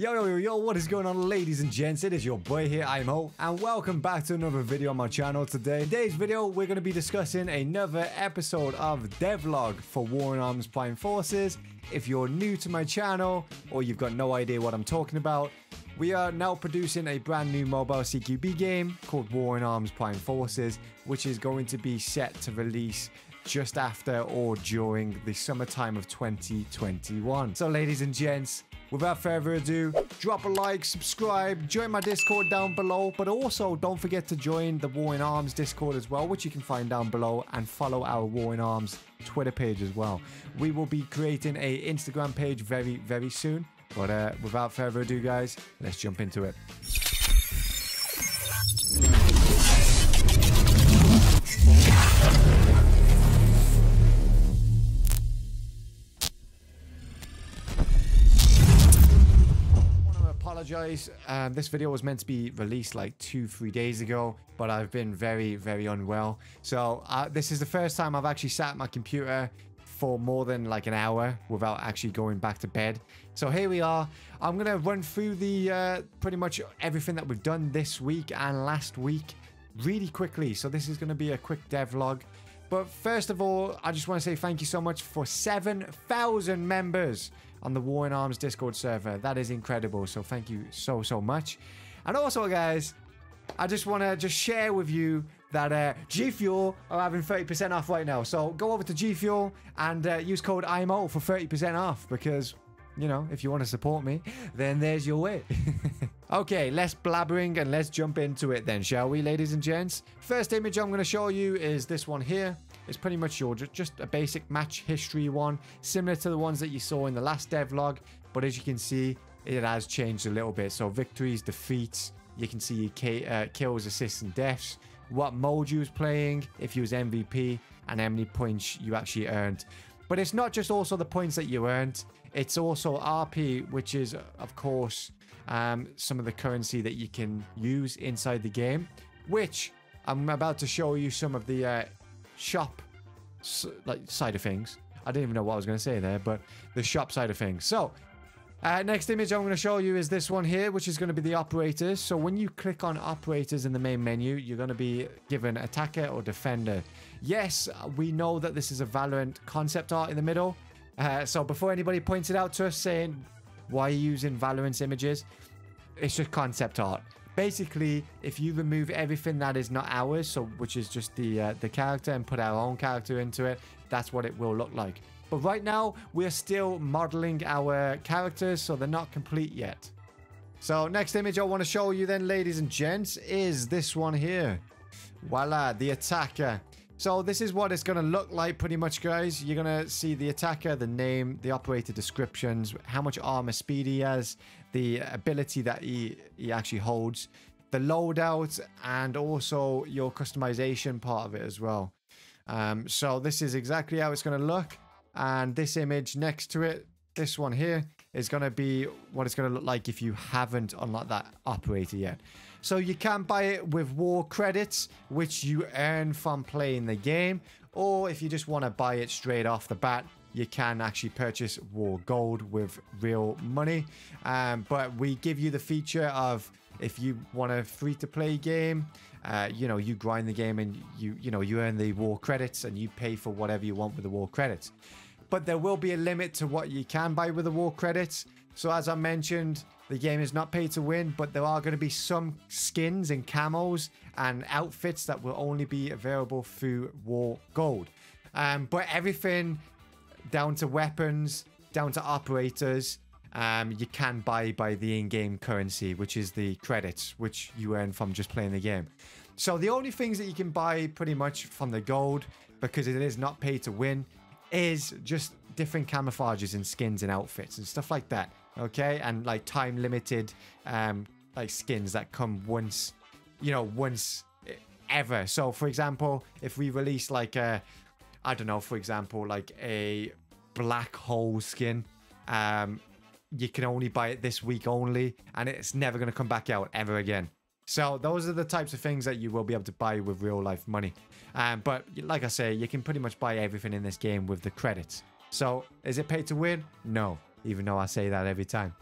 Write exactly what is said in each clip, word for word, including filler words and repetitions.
Yo, yo, yo, what is going on, ladies and gents? It is your boy here, ImOw, and welcome back to another video on my channel today. In today's video, we're going to be discussing another episode of Devlog for War in Arms Prime Forces. If you're new to my channel, or you've got no idea what I'm talking about, we are now producing a brand new mobile C Q B game called War in Arms Prime Forces, which is going to be set to release just after or during the summertime of twenty twenty-one. So, ladies and gents, without further ado, drop a like, subscribe, join my Discord down below, but also don't forget to join the War in Arms Discord as well, which you can find down below, and follow our War in Arms Twitter page as well. We will be creating a Instagram page very, very soon, but uh, without further ado, guys, let's jump into it. Um, this video was meant to be released like two, three days ago, but I've been very, very unwell. So uh, this is the first time I've actually sat at my computer for more than like an hour without actually going back to bed. So here we are. I'm going to run through the uh, pretty much everything that we've done this week and last week really quickly. So this is going to be a quick devlog. But first of all, I just want to say thank you so much for seven thousand members on the War in Arms Discord server. That is incredible, so thank you so so much. And also, guys, I just want to just share with you that uh, G Fuel are having thirty percent off right now, so go over to G Fuel and uh, use code IMO for thirty percent off, because, you know, if you want to support me, then there's your way. Okay, less blabbering and let's jump into it then, shall we, ladies and gents? First image I'm going to show you is this one here. It's pretty much your just a basic match history one, similar to the ones that you saw in the last devlog, but as you can see, it has changed a little bit. So victories, defeats, you can see uh, kills, assists, and deaths, what mode you was playing, if you was M V P, and how many points you actually earned. But it's not just also the points that you earned, it's also R P, which is, of course, um, some of the currency that you can use inside the game, which I'm about to show you some of the uh, shop like side of things. I didn't even know what I was going to say there, but the shop side of things. So uh, next image I'm going to show you is this one here, which is going to be the operators. So when you click on operators in the main menu, you're going to be given attacker or defender. Yes, we know that this is a Valorant concept art in the middle. Uh, so before anybody points it out to us saying, why are you using Valorant's images? It's just concept art. Basically, if you remove everything that is not ours, so which is just the uh, the character, and put our own character into it, that's what it will look like. But right now, we're still modeling our characters, so they're not complete yet. So next image I want to show you then, ladies and gents, is this one here. Voila, the attacker. So this is what it's going to look like pretty much, guys. You're going to see the attacker, the name, the operator descriptions, how much armor speed he has, the ability that he, he actually holds, the loadout, and also your customization part of it as well. Um, so this is exactly how it's going to look. And this image next to it, this one here, is going to be what it's going to look like if you haven't unlocked that operator yet. So you can buy it with war credits, which you earn from playing the game, or if you just want to buy it straight off the bat, you can actually purchase war gold with real money. Um, but we give you the feature of, if you want a free-to-play game, uh, you know, you grind the game and you you know you earn the war credits and you pay for whatever you want with the war credits. But there will be a limit to what you can buy with the war credits. So as I mentioned, the game is not pay to win, but there are going to be some skins and camos and outfits that will only be available through war gold. Um, but everything down to weapons, down to operators, um, you can buy by the in-game currency, which is the credits, which you earn from just playing the game. So the only things that you can buy pretty much from the gold, because it is not pay to win, is just different camouflages and skins and outfits and stuff like that, okay? And like time limited um like skins that come once, you know, once ever. So for example, if we release like a, I don't know, for example, like a black hole skin, um you can only buy it this week only, and it's never going to come back out ever again. So those are the types of things that you will be able to buy with real life money. Um, but like I say, you can pretty much buy everything in this game with the credits. So is it pay to win? No, even though I say that every time.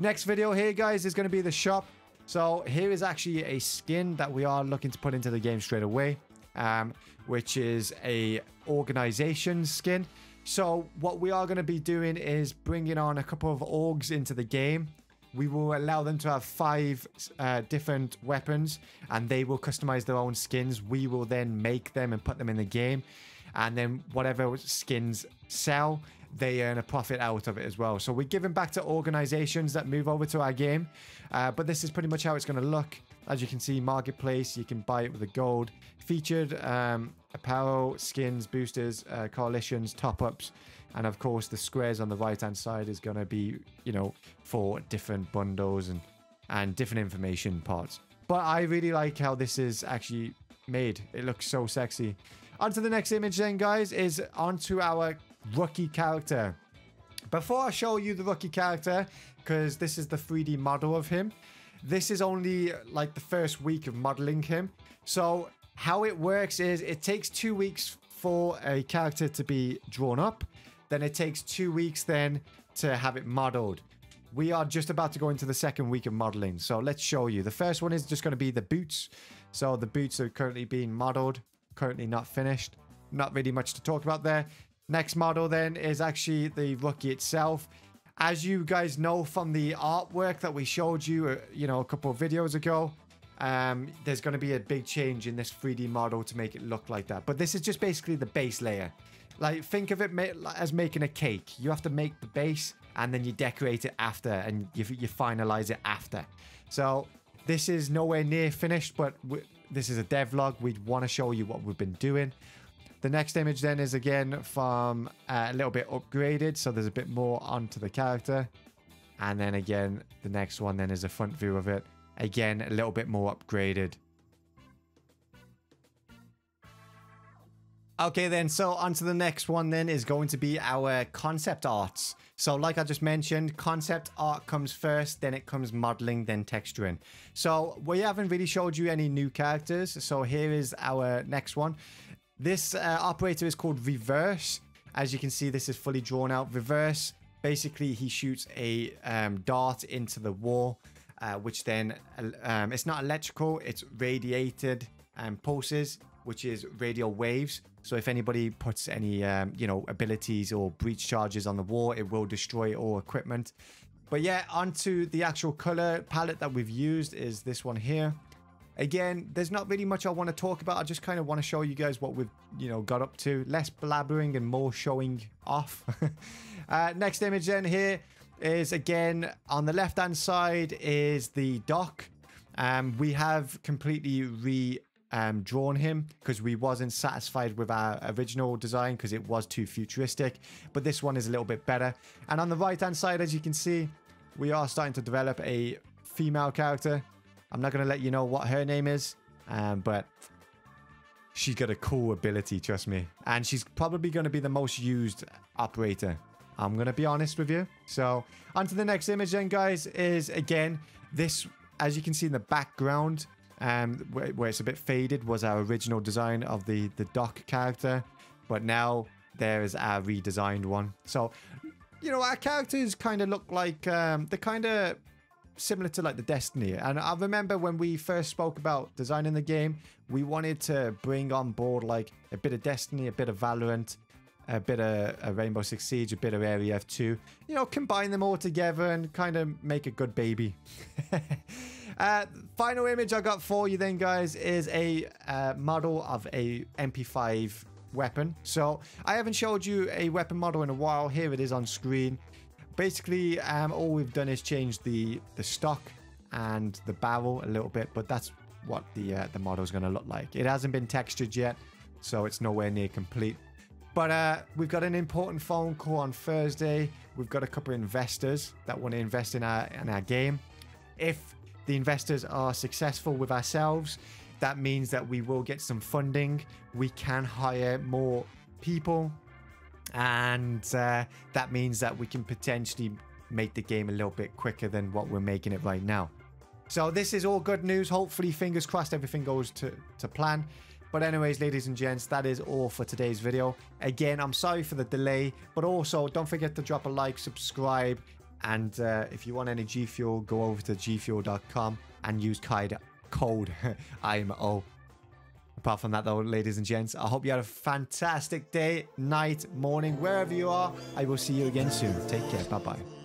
Next video here, guys, is going to be the shop. So here is actually a skin that we are looking to put into the game straight away, um, which is a organization skin. So what we are going to be doing is bringing on a couple of orgs into the game. We will allow them to have five uh, different weapons, and they will customize their own skins. We will then make them and put them in the game, and then whatever skins sell, they earn a profit out of it as well. So we're giving back to organizations that move over to our game, uh, but this is pretty much how it's going to look. As you can see, marketplace, you can buy it with the gold, featured um, apparel, skins, boosters, uh, coalitions, top-ups, and of course the squares on the right-hand side is going to be, you know, for different bundles and, and different information parts. But I really like how this is actually made. It looks so sexy. On to the next image then, guys, is onto our rookie character. Before I show you the rookie character, because this is the three D model of him, this is only like the first week of modeling him. So how it works is it takes two weeks for a character to be drawn up. Then it takes two weeks then to have it modeled. We are just about to go into the second week of modeling. So let's show you. The first one is just going to be the boots. So the boots are currently being modeled, currently not finished. Not really much to talk about there. Next model then is actually the rookie itself. As you guys know from the artwork that we showed you, you know, a couple of videos ago, um, there's going to be a big change in this three D model to make it look like that. But this is just basically the base layer. Like, think of it ma as making a cake. You have to make the base, and then you decorate it after, and you, you finalize it after. So this is nowhere near finished, but w this is a devlog. We'd want to show you what we've been doing. The next image then is again from uh, a little bit upgraded, so there's a bit more onto the character. And then again, the next one then is a front view of it. Again, a little bit more upgraded. Okay then, so onto the next one then is going to be our concept arts. So like I just mentioned, concept art comes first, then it comes modeling, then texturing. So we haven't really showed you any new characters, so here is our next one. This uh, operator is called Reverse. As you can see, this is fully drawn out. Reverse, basically he shoots a um, dart into the wall, uh, which then, um, it's not electrical, it's radiated um, pulses, which is radial waves. So if anybody puts any, um, you know, abilities or breach charges on the wall, it will destroy all equipment. But yeah, onto the actual color palette that we've used is this one here. Again, there's not really much I want to talk about. I just kind of want to show you guys what we've, you know, got up to. Less blabbering and more showing off. uh, next image then here is, again, on the left-hand side is the dock. Um, we have completely redrawn um, him because we wasn't satisfied with our original design because it was too futuristic. But this one is a little bit better. And on the right-hand side, as you can see, we are starting to develop a female character. I'm not going to let you know what her name is, um, but she's got a cool ability, trust me. And she's probably going to be the most used operator. I'm going to be honest with you. So, on to the next image then, guys, is, again, this, as you can see in the background, um, where, where it's a bit faded, was our original design of the, the Doc character. But now, there is our redesigned one. So, you know, our characters kind of look like, um, they're kind of similar to like the Destiny. And I remember when we first spoke about designing the game, we wanted to bring on board like a bit of Destiny, a bit of Valorant, a bit of a Rainbow Six Siege, a bit of Area F two, you know, combine them all together and kind of make a good baby. uh, final image I got for you then, guys, is a uh, model of a M P five weapon. So I haven't showed you a weapon model in a while. Here it is on screen. Basically, um, all we've done is change the, the stock and the barrel a little bit, but that's what the, uh, the model is going to look like. It hasn't been textured yet, so it's nowhere near complete. But uh, we've got an important phone call on Thursday. We've got a couple of investors that want to invest in our, in our game. If the investors are successful with ourselves, that means that we will get some funding. We can hire more people. And uh, that means that we can potentially make the game a little bit quicker than what we're making it right now. So this is all good news. Hopefully, fingers crossed, everything goes to, to plan. But anyways, ladies and gents, that is all for today's video. Again, I'm sorry for the delay, but also don't forget to drop a like, subscribe, And uh, if you want any G Fuel, go over to g fuel dot com and use code code ImOw. Apart from that, though, ladies and gents, I hope you had a fantastic day, night, morning, wherever you are. I will see you again soon. Take care. Bye-bye.